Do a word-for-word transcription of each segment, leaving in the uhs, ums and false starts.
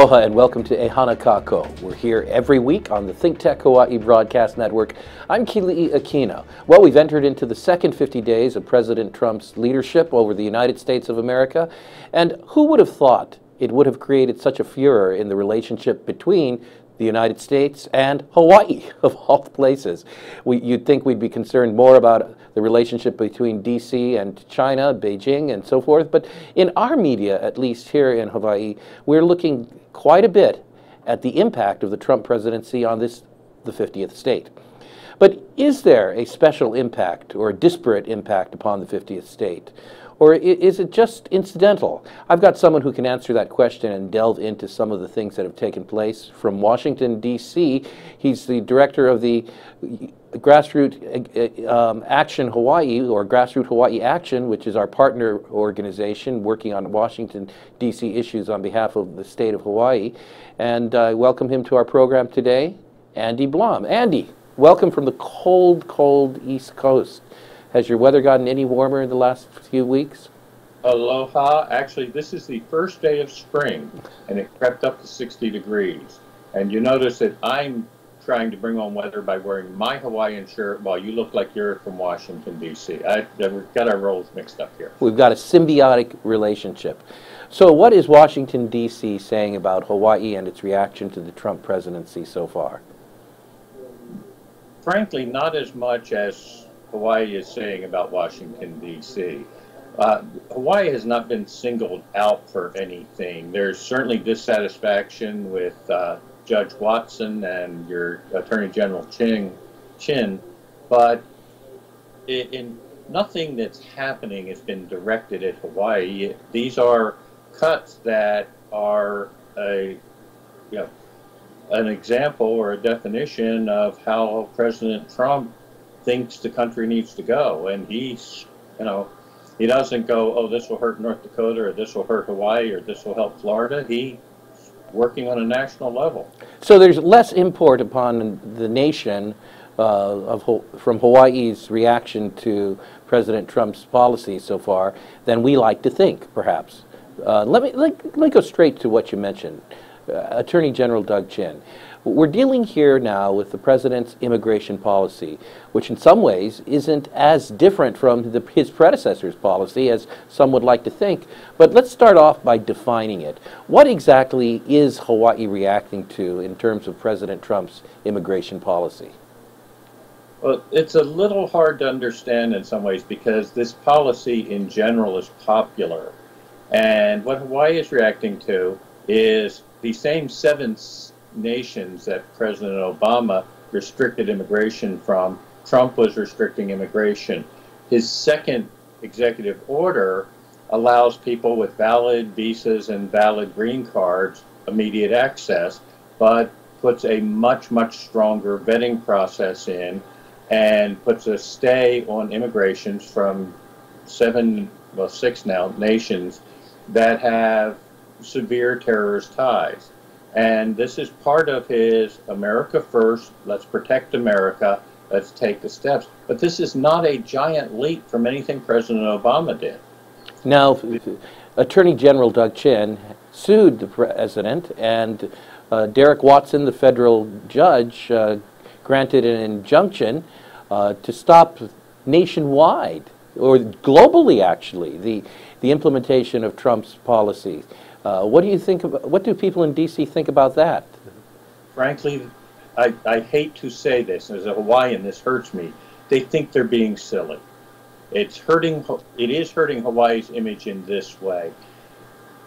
Aloha and welcome to E Hana Kakou. We're here every week on the Think Tech Hawaii Broadcast Network. I'm Keli'i Akina. Well, we've entered into the second fifty days of President Trump's leadership over the United States of America, and who would have thought it would have created such a furor in the relationship between the United States and Hawaii, of all places. We, you'd think we'd be concerned more about the relationship between D C and China, Beijing, and so forth, but in our media, at least here in Hawaii, we're looking quite a bit at the impact of the Trump presidency on this, the fiftieth state. But is there a special impact or a disparate impact upon the fiftieth state? Or is it just incidental? I've got someone who can answer that question and delve into some of the things that have taken place. From Washington, D C, he's the director of the Grassroot um, Action Hawaii, or Grassroot Hawaii Action, which is our partner organization working on Washington, D C issues on behalf of the state of Hawaii. And I uh, welcome him to our program today, Andy Blom. Andy, welcome from the cold, cold East Coast. Has your weather gotten any warmer in the last few weeks? Aloha. Actually, this is the first day of spring, and it crept up to sixty degrees. And you notice that I'm trying to bring on weather by wearing my Hawaiian shirt while you look like you're from Washington, D C. I, we've got our roles mixed up here. We've got a symbiotic relationship. So what is Washington, D C saying about Hawaii and its reaction to the Trump presidency so far? Frankly, not as much as Hawaii is saying about Washington, D C. Uh, Hawaii has not been singled out for anything. There's certainly dissatisfaction with uh, Judge Watson and your Attorney General Chin, Chin but it, in nothing that's happening has been directed at Hawaii. These are cuts that are a, you know, an example or a definition of how President Trump thinks the country needs to go, and he's, you know, he doesn't go, oh, this will hurt North Dakota, or this will hurt Hawaii, or this will help Florida. He's working on a national level. So there's less import upon the nation uh, of from Hawaii's reaction to President Trump's policy so far than we like to think, perhaps. Uh, let me let, let go straight to what you mentioned, uh, Attorney General Doug Chin. We're dealing here now with the president's immigration policy, which in some ways isn't as different from the, his predecessor's policy as some would like to think. But let's start off by defining it. What exactly is Hawaii reacting to in terms of President Trump's immigration policy? Well, it's a little hard to understand in some ways because this policy in general is popular. And what Hawaii is reacting to is the same seven nations that President Obama restricted immigration from. Trump was restricting immigration. His second executive order allows people with valid visas and valid green cards immediate access, but puts a much, much stronger vetting process in and puts a stay on immigrations from seven, well, six now, nations that have severe terrorist ties. And this is part of his America First, let's protect America, let's take the steps. But this is not a giant leap from anything President Obama did. Now, Attorney General Doug Chin sued the president, and uh, Derek Watson, the federal judge, uh, granted an injunction uh, to stop nationwide, or globally actually, the, the implementation of Trump's policies. Uh, what do you think about, what do people in D C think about that? Frankly, I, I hate to say this, as a Hawaiian this hurts me, they think they're being silly. It's hurting, it is hurting Hawaii's image in this way.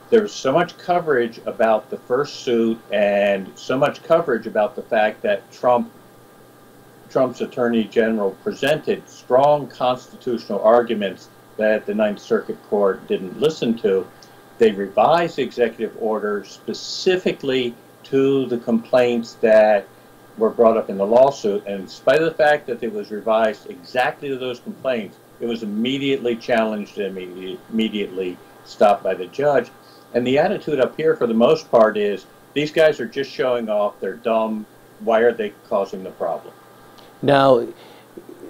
There's so much coverage about the first suit and so much coverage about the fact that Trump, Trump's Attorney General presented strong constitutional arguments that the Ninth Circuit Court didn't listen to. They revised the executive order specifically to the complaints that were brought up in the lawsuit. And in spite of the fact that it was revised exactly to those complaints, it was immediately challenged and immediately stopped by the judge. And the attitude up here for the most part is, these guys are just showing off, they're dumb, why are they causing the problem? Now,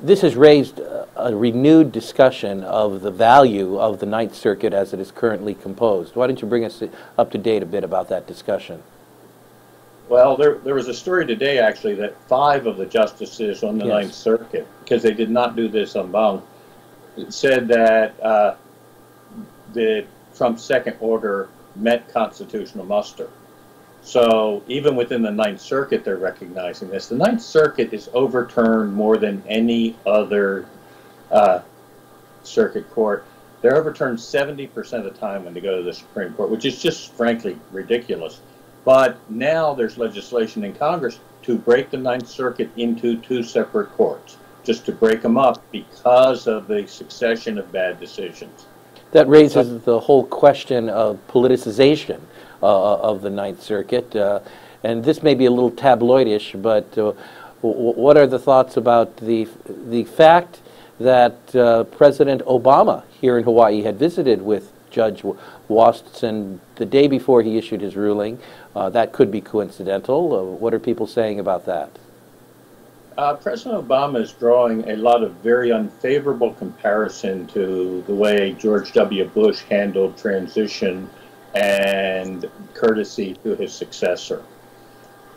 this has raised a renewed discussion of the value of the Ninth Circuit as it is currently composed. Why don't you bring us up to date a bit about that discussion? Well, there, there was a story today, actually, that five of the justices on the yes. Ninth Circuit, because they did not do this unbound, said that uh, the Trump's second order met constitutional muster. So even within the Ninth Circuit, they're recognizing this. The Ninth Circuit is overturned more than any other uh, circuit court. They're overturned seventy percent of the time when they go to the Supreme Court, which is just frankly ridiculous. But now there's legislation in Congress to break the Ninth Circuit into two separate courts, just to break them up because of the succession of bad decisions. That raises so, the whole question of politicization uh, of the Ninth Circuit. Uh, and this may be a little tabloidish, but uh, w what are the thoughts about the, the fact that uh, President Obama here in Hawaii had visited with Judge Watson the day before he issued his ruling? Uh, that could be coincidental. Uh, what are people saying about that? Uh, President Obama is drawing a lot of very unfavorable comparison to the way George W. Bush handled transition and courtesy to his successor.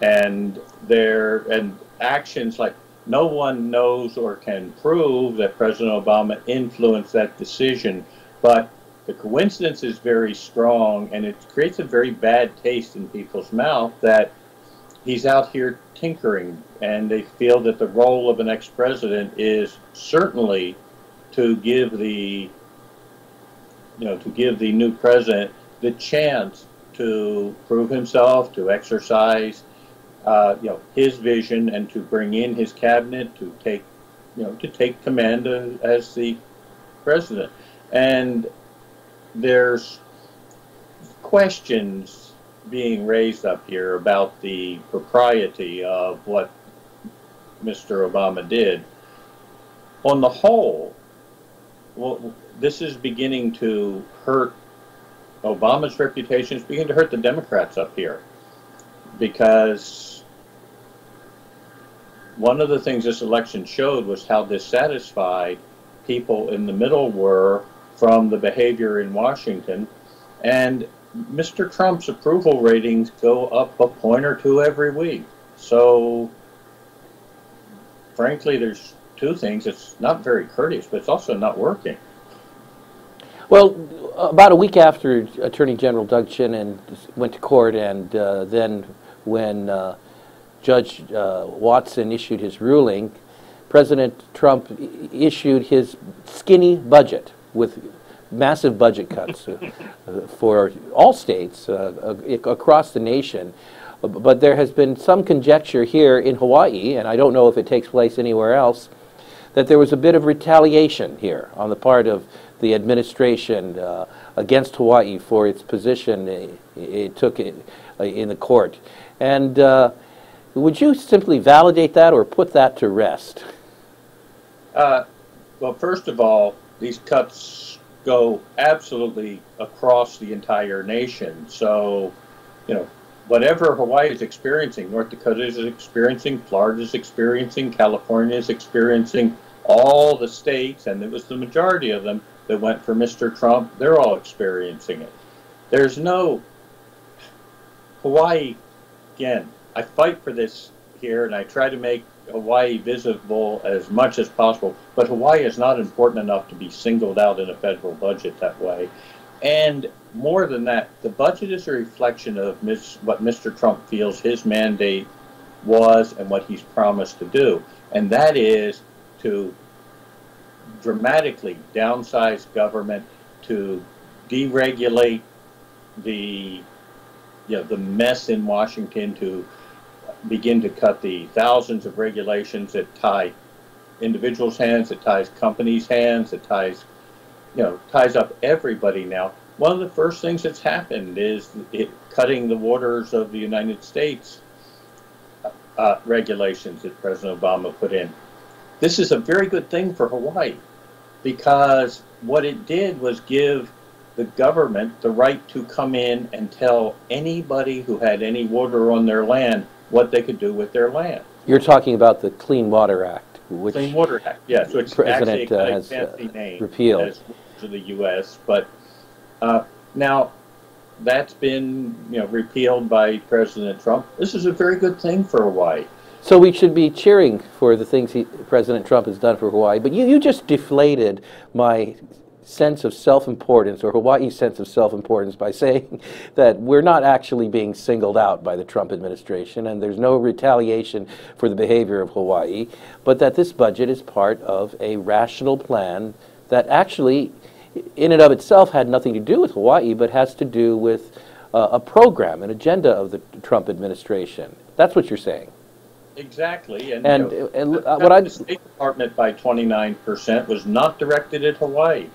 And their and actions like no one knows or can prove that President Obama influenced that decision, but the coincidence is very strong, and it creates a very bad taste in people's mouth that he's out here tinkering, and they feel that the role of an ex-president is certainly to give the, you know, to give the new president the chance to prove himself, to exercise, uh, you know, his vision, and to bring in his cabinet to take, you know, to take command of, as the president. And there's questions being raised up here about the propriety of what Mister Obama did. On the whole, well, this is beginning to hurt Obama's reputation. It's beginning to hurt the Democrats up here, because one of the things this election showed was how dissatisfied people in the middle were from the behavior in Washington, and Mister Trump's approval ratings go up a point or two every week. So frankly, there's two things. It's not very courteous, but it's also not working. Well, about a week after Attorney General Doug Chin and went to court, and uh, then when uh, Judge uh, Watson issued his ruling, President Trump issued his skinny budget with massive budget cuts uh, for all states uh, across the nation. But there has been some conjecture here in Hawaii, and I don't know if it takes place anywhere else, that there was a bit of retaliation here on the part of the administration uh, against Hawaii for its position it, it took in, in the court. And uh, would you simply validate that or put that to rest? Uh, well, first of all, these cuts go absolutely across the entire nation. So, you know, whatever Hawaii is experiencing, North Dakota is experiencing, Florida is experiencing, California is experiencing, all the states, and it was the majority of them that went for Mister Trump, they're all experiencing it. There's no, Hawaii, again, I fight for this here, and I try to make Hawaii visible as much as possible, but Hawaii is not important enough to be singled out in a federal budget that way. And more than that, the budget is a reflection of Miz what Mister Trump feels his mandate was and what he's promised to do, and that is to dramatically downsize government, to deregulate the you know, the mess in Washington, to begin to cut the thousands of regulations that tie individuals' hands, that ties companies' hands, that ties, you know, ties up everybody now. One of the first things that's happened is it cutting the waters of the United States uh, regulations that President Obama put in. This is a very good thing for Hawaii, because what it did was give the government the right to come in and tell anybody who had any water on their land what they could do with their land. You're talking about the Clean Water Act, which Clean Water Act, yes, which President actually uh, has uh, repealed to the U S But uh, now, that's been, you know, repealed by President Trump. This is a very good thing for Hawaii. So we should be cheering for the things he, President Trump has done for Hawaii. But you, you just deflated my sense of self-importance, or Hawaii's sense of self-importance, by saying that we're not actually being singled out by the Trump administration and there's no retaliation for the behavior of Hawaii, but that this budget is part of a rational plan that actually in and of itself had nothing to do with Hawaii, but has to do with uh, a program, an agenda of the Trump administration. That's what you're saying. Exactly, and, and, you know, and uh, what I the State Department by twenty-nine percent was not directed at Hawaii.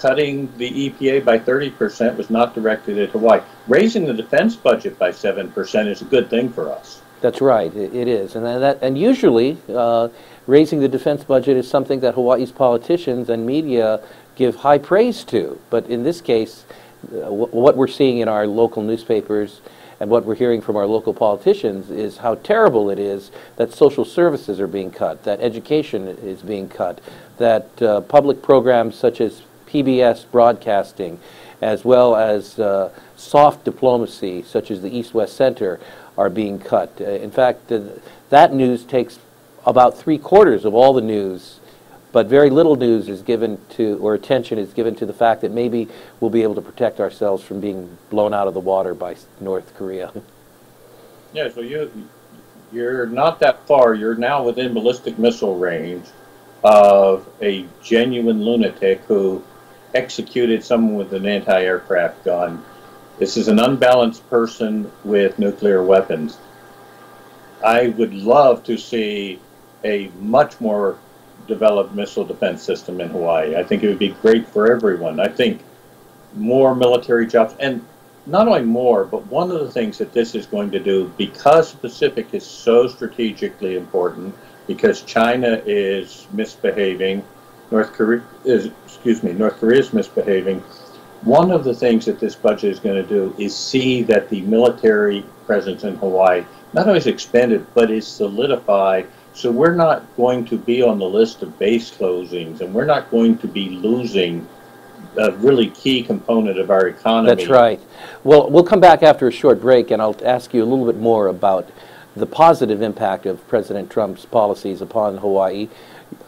Cutting the E P A by thirty percent was not directed at Hawaii. Raising the defense budget by seven percent is a good thing for us. That's right, it, it is, and that and usually uh, raising the defense budget is something that Hawaii's politicians and media give high praise to. But in this case, uh, w what we're seeing in our local newspapers and what we're hearing from our local politicians is how terrible it is that social services are being cut, that education is being cut, that uh, public programs such as P B S broadcasting, as well as uh, soft diplomacy such as the East-West Center, are being cut. Uh, in fact, uh, that news takes about three quarters of all the news, but very little news is given to, or attention is given to, the fact that maybe we'll be able to protect ourselves from being blown out of the water by North Korea. Yeah, so you, you're not that far. You're now within ballistic missile range of a genuine lunatic who executed someone with an anti-aircraft gun. This is an unbalanced person with nuclear weapons. I would love to see a much more developed missile defense system in Hawaii. I think it would be great for everyone. I think more military jobs, and not only more, but one of the things that this is going to do, because Pacific is so strategically important, because China is misbehaving, North Korea is, excuse me, North Korea is misbehaving, one of the things that this budget is going to do is see that the military presence in Hawaii not only is expanded, but is solidified. So we're not going to be on the list of base closings, and we're not going to be losing a really key component of our economy. That's right. Well, we'll come back after a short break, and I'll ask you a little bit more about the positive impact of President Trump's policies upon Hawaii.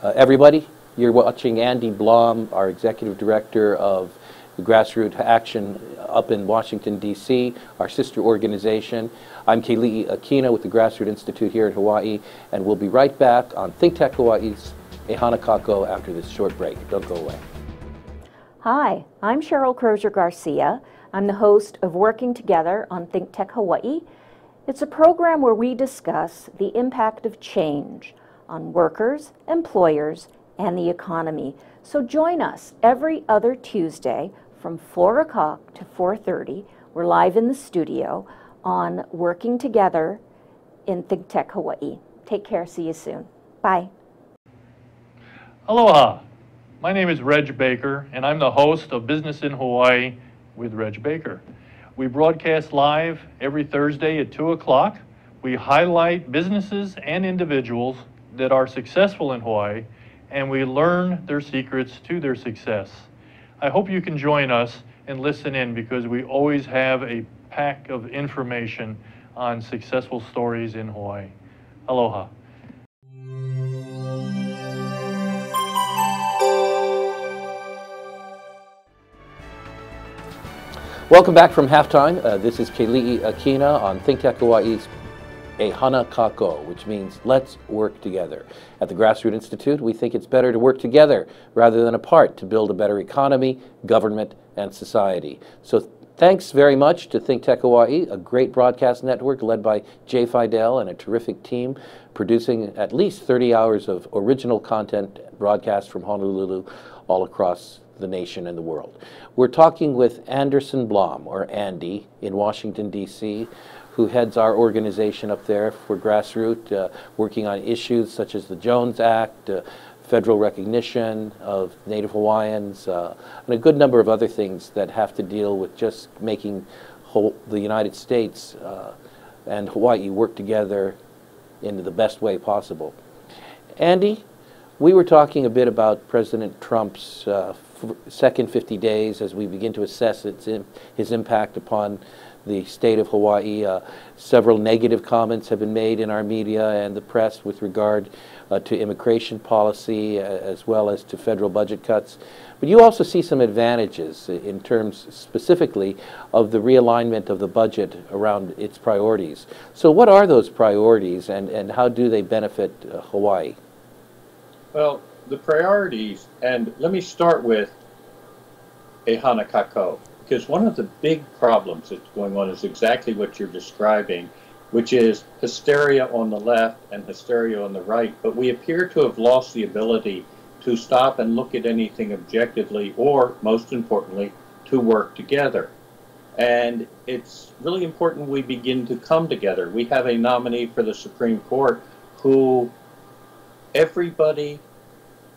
Uh, everybody, you're watching Andy Blom, our executive director of the Grassroot Action up in Washington, D C, our sister organization. I'm Keli'i Akina with the Grassroot Institute here in Hawaii, and we'll be right back on Think Tech Hawaii's E Hana Kakou after this short break. Don't go away. Hi, I'm Cheryl Crozier-Garcia. I'm the host of Working Together on Think Tech Hawaii. It's a program where we discuss the impact of change on workers, employers, and the economy. So join us every other Tuesday from four o'clock to four thirty. We're live in the studio on Working Together in Think Tech Hawaii. Take care. See you soon. Bye. Aloha. My name is Reg Baker, and I'm the host of Business in Hawaii with Reg Baker. We broadcast live every Thursday at two o'clock. We highlight businesses and individuals that are successful in Hawaii, and we learn their secrets to their success. I hope you can join us and listen in, because we always have a pack of information on successful stories in Hawaii. Aloha. Welcome back from halftime. Uh, this is Keli'i Akina on Think Tech Hawaii's E Hana Kakou, which means let's work together. At the Grassroot Institute, we think it's better to work together rather than apart to build a better economy, government, and society. So th thanks very much to Think Tech Hawaii, a great broadcast network led by Jay Fidel and a terrific team, producing at least thirty hours of original content broadcast from Honolulu all across the nation and the world. We're talking with Anderson Blom, or Andy, in Washington, D C, who heads our organization up there for Grassroot, uh, working on issues such as the Jones Act, uh, federal recognition of Native Hawaiians, uh, and a good number of other things that have to deal with just making whole, the United States uh, and Hawaii work together in the best way possible. Andy, we were talking a bit about President Trump's uh, second fifty days as we begin to assess its in, his impact upon the state of Hawaii. Uh, several negative comments have been made in our media and the press with regard uh, to immigration policy uh, as well as to federal budget cuts. But you also see some advantages in terms specifically of the realignment of the budget around its priorities. So what are those priorities and, and how do they benefit uh, Hawaii? Well, the priorities, and let me start with E Hana Kakou, because one of the big problems that's going on is exactly what you're describing, which is hysteria on the left and hysteria on the right. But we appear to have lost the ability to stop and look at anything objectively or, most importantly, to work together. And it's really important we begin to come together. We have a nominee for the Supreme Court who everybody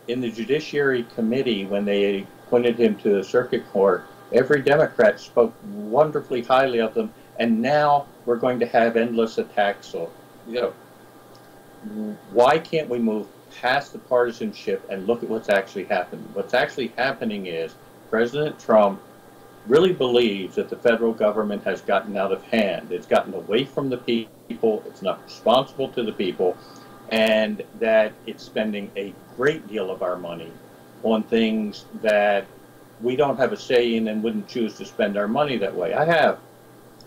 in the Judiciary Committee, when they appointed him to the Circuit Court, every Democrat spoke wonderfully highly of them, and now we're going to have endless attacks on, you know, why can't we move past the partisanship and look at what's actually happened? What's actually happening is President Trump really believes that the federal government has gotten out of hand. It's gotten away from the people, it's not responsible to the people, and that it's spending a great deal of our money on things that we don't have a say in and wouldn't choose to spend our money that way. I have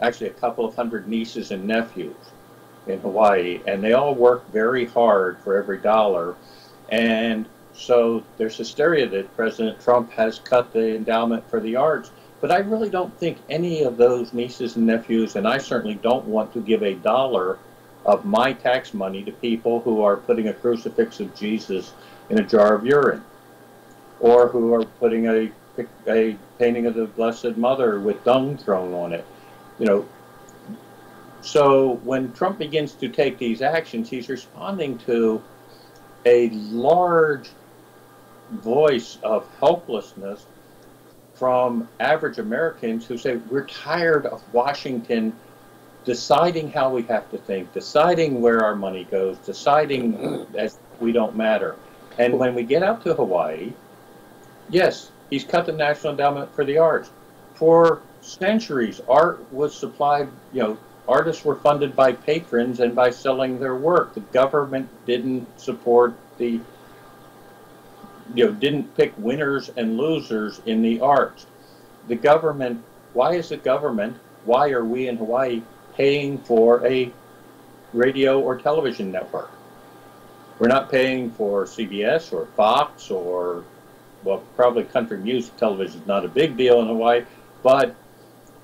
actually a couple of hundred nieces and nephews in Hawaii, and they all work very hard for every dollar. And so there's hysteria that President Trump has cut the endowment for the arts. But I really don't think any of those nieces and nephews, and I certainly don't want to give a dollar of my tax money to people who are putting a crucifix of Jesus in a jar of urine, or who are putting a, a painting of the Blessed Mother with dung thrown on it. You know, so when Trump begins to take these actions, he's responding to a large voice of helplessness from average Americans who say, we're tired of Washington deciding how we have to think, deciding where our money goes, deciding as we don't matter. And when we get out to Hawaii, yes, he's cut the National Endowment for the Arts. For centuries, art was supplied, you know, artists were funded by patrons and by selling their work. The government didn't support the, you know, didn't pick winners and losers in the arts. The government, why is the government, why are we in Hawaii paying for a radio or television network? We're not paying for C B S or Fox or, well, probably country music television is not a big deal in Hawaii, but,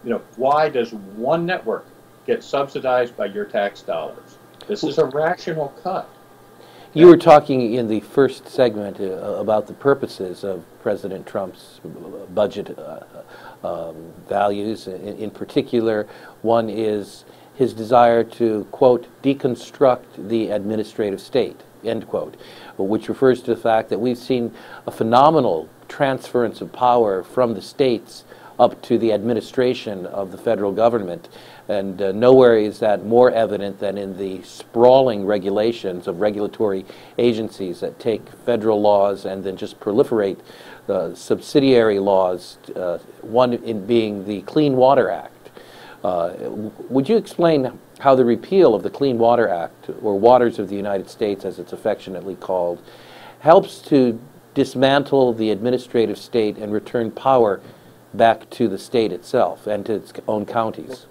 you know, why does one network get subsidized by your tax dollars? This is a rational cut. You were talking in the first segment uh, about the purposes of President Trump's budget uh, um, values. In, in particular, one is his desire to, quote, deconstruct the administrative state, end quote, which refers to the fact that we've seen a phenomenal transference of power from the states up to the administration of the federal government. And uh, nowhere is that more evident than in the sprawling regulations of regulatory agencies that take federal laws and then just proliferate uh, subsidiary laws, uh, one in being the Clean Water Act. Uh, would you explain how the repeal of the Clean Water Act, or Waters of the United States as it's affectionately called, helps to dismantle the administrative state and return power back to the state itself and to its own counties?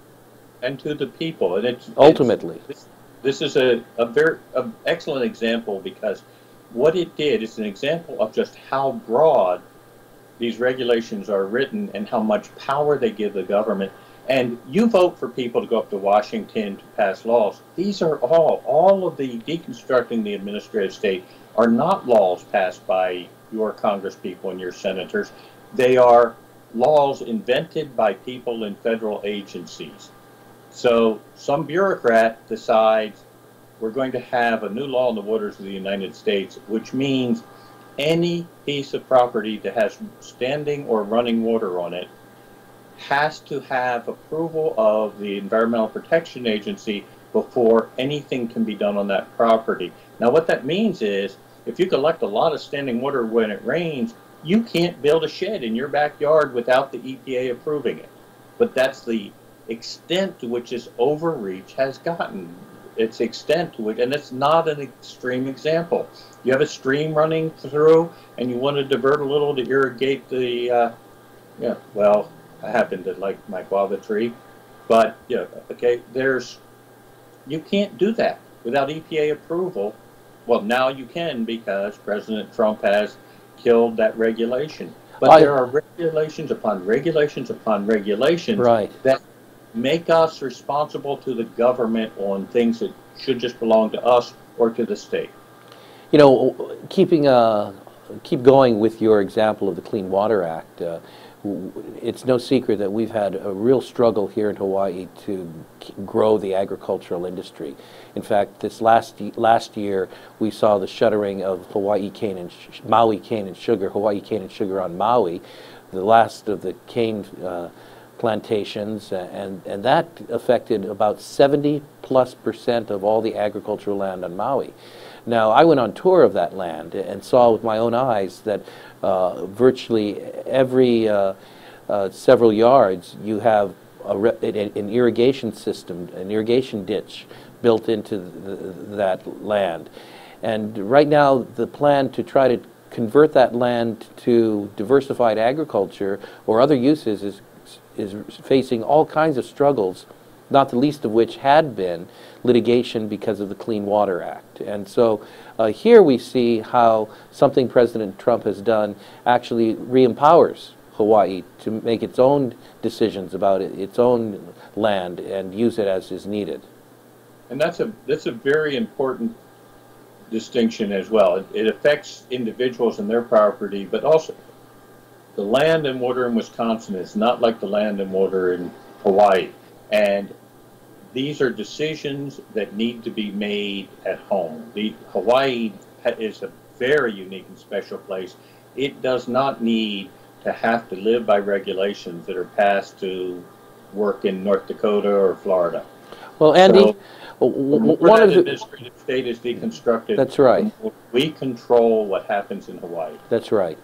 And to the people, and it's ultimately it's, this, this is a, a very a excellent example, because what it did is an example of just how broad these regulations are written and how much power they give the government. And you vote for people to go up to Washington to pass laws. These are all all of the deconstructing the administrative state are not laws passed by your congresspeople and your senators. They are laws invented by people in federal agencies. So some bureaucrat decides we're going to have a new law in the waters of the United States, which means any piece of property that has standing or running water on it has to have approval of the Environmental Protection Agency before anything can be done on that property. Now what that means is if you collect a lot of standing water when it rains, you can't build a shed in your backyard without the E P A approving it. But that's the extent to which this overreach has gotten. It's extent to which, and it's not an extreme example. You have a stream running through, and you want to divert a little to irrigate the, uh, yeah, well, I happen to like my guava tree, but, yeah, okay, there's, you can't do that without E P A approval. Well, now you can, because President Trump has killed that regulation. But I, there are regulations upon regulations upon regulations right. that make us responsible to the government on things that should just belong to us or to the state. You know, keeping uh, keep going with your example of the Clean Water Act, uh, it's no secret that we've had a real struggle here in Hawaii to grow the agricultural industry. In fact, this last last year we saw the shuttering of Hawaii cane and sh Maui cane and sugar, Hawaii cane and sugar on Maui, the last of the cane uh, plantations, and and that affected about seventy plus percent of all the agricultural land on Maui. Now, I went on tour of that land and saw with my own eyes that uh, virtually every uh, uh, several yards you have a re an irrigation system, an irrigation ditch built into the, that land. And right now, the plan to try to convert that land to diversified agriculture or other uses is, is facing all kinds of struggles, not the least of which had been litigation because of the Clean Water Act. And so uh, here we see how something President Trump has done actually re-empowers Hawaii to make its own decisions about it, its own land, and use it as is needed. And that's a, that's a very important distinction as well. It, it affects individuals and their property, but also the land and water in Wisconsin is not like the land and water in Hawaii. And these are decisions that need to be made at home. The Hawaii is a very unique and special place. It does not need to have to live by regulations that are passed to work in North Dakota or Florida. Well, Andy, so, one of the administrative state is deconstructed. That's right. We control what happens in Hawaii. That's right.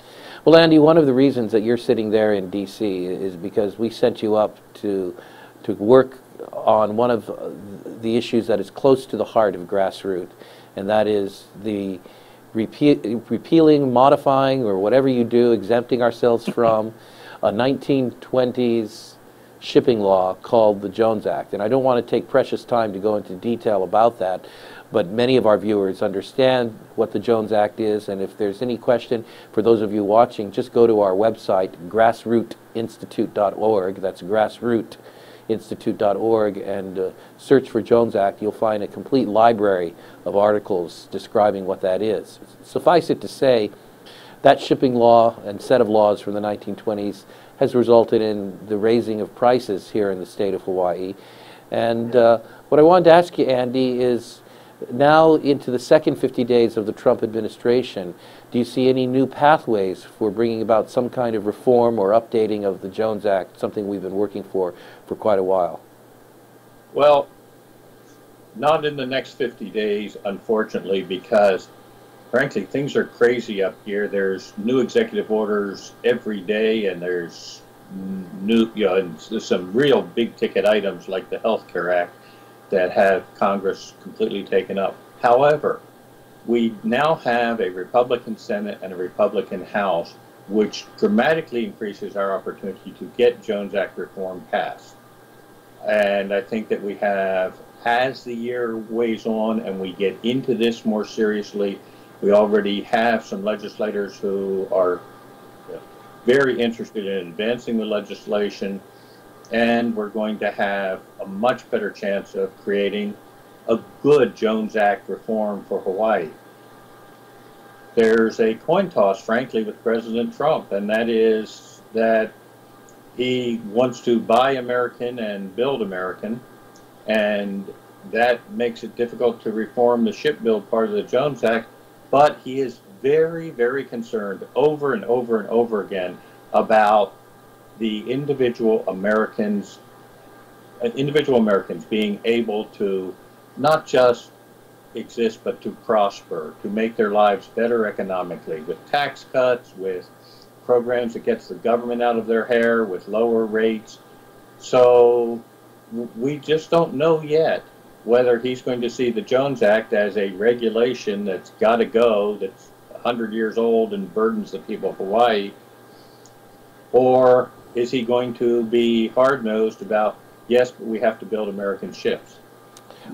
Well, Andy, one of the reasons that you're sitting there in D C is because we sent you up to to work on one of the issues that is close to the heart of Grassroot, and that is the repeal, repealing, modifying, or whatever you do, exempting ourselves from a nineteen twenties shipping law called the Jones Act. And I don't want to take precious time to go into detail about that, but many of our viewers understand what the Jones Act is, and if there's any question, for those of you watching, just go to our website, grassroot institute dot org, that's grassroot. institute dot org, and uh, search for Jones Act. You'll find a complete library of articles describing what that is. Suffice it to say, that shipping law and set of laws from the nineteen twenties has resulted in the raising of prices here in the state of Hawaii. And uh, what I wanted to ask you, Andy, is now into the second fifty days of the Trump administration, do you see any new pathways for bringing about some kind of reform or updating of the Jones Act, something we've been working for for quite a while? Well, not in the next fifty days, unfortunately, because, frankly, things are crazy up here. There's new executive orders every day, and there's new, you know, and there's some real big-ticket items like the Health Care Act that have Congress completely taken up. However, we now have a Republican Senate and a Republican House, which dramatically increases our opportunity to get Jones Act reform passed. And I think that we have, as the year weighs on and we get into this more seriously, we already have some legislators who are very interested in advancing the legislation, and we're going to have a much better chance of creating a good Jones Act reform for Hawaii. There's a coin toss, frankly, with President Trump, and that is that he wants to buy American and build American, and that makes it difficult to reform the shipbuild part of the Jones Act, but he is very, very concerned over and over and over again about the individual Americans, individual Americans being able to not just exist, but to prosper, to make their lives better economically, with tax cuts, with programs that gets the government out of their hair with lower rates. So we just don't know yet whether he's going to see the Jones Act as a regulation that's got to go, that's one hundred years old and burdens the people of Hawaii, or is he going to be hard-nosed about, yes, but we have to build American ships?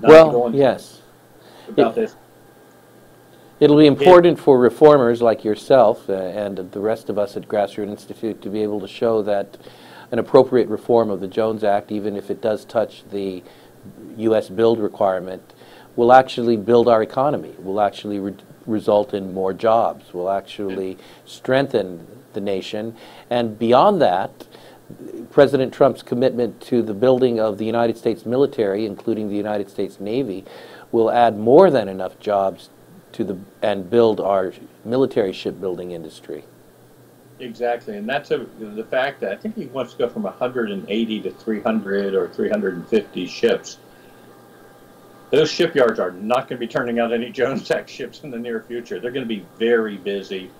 Not well, yes. About it, this. It'll be important it, for reformers like yourself uh, and the rest of us at Grassroot Institute to be able to show that an appropriate reform of the Jones Act, even if it does touch the U S build requirement, will actually build our economy, will actually re result in more jobs, will actually strengthen the nation. And beyond that, President Trump's commitment to the building of the United States military, including the United States Navy, will add more than enough jobs to the and build our military shipbuilding industry. Exactly, and that's a, the fact that I think he wants to go from one hundred eighty to three hundred or three hundred fifty ships. Those shipyards are not going to be turning out any Jones Act ships in the near future. They're going to be very busy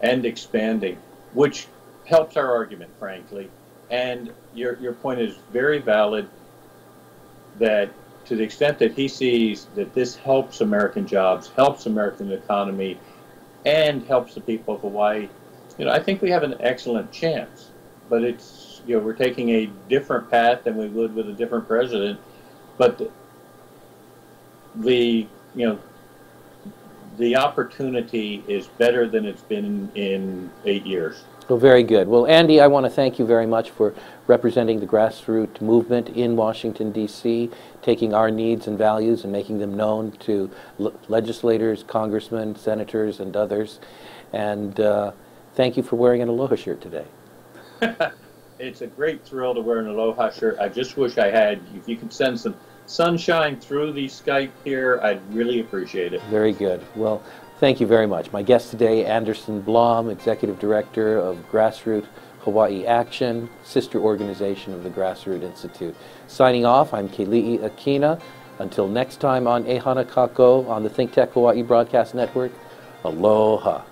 and expanding, which helps our argument, frankly. And your, your point is very valid, that to the extent that he sees that this helps American jobs, helps American economy, and helps the people of Hawaii, you know, I think we have an excellent chance, but it's, you know, we're taking a different path than we would with a different president. But the, the you know, the opportunity is better than it's been in eight years. Well, very good. Well, Andy, I want to thank you very much for representing the grassroots movement in Washington, D C, taking our needs and values and making them known to l legislators, congressmen, senators, and others. And uh, thank you for wearing an Aloha shirt today. It's a great thrill to wear an Aloha shirt. I just wish I had, if you could send some sunshine through the Skype here, I'd really appreciate it. Very good. Well, thank you very much. My guest today, Anderson Blom, Executive Director of Grassroot Hawaii Action, sister organization of the Grassroot Institute. Signing off, I'm Keli'i Akina. Until next time on E Hana Kakou on the Think Tech Hawaii Broadcast Network, Aloha.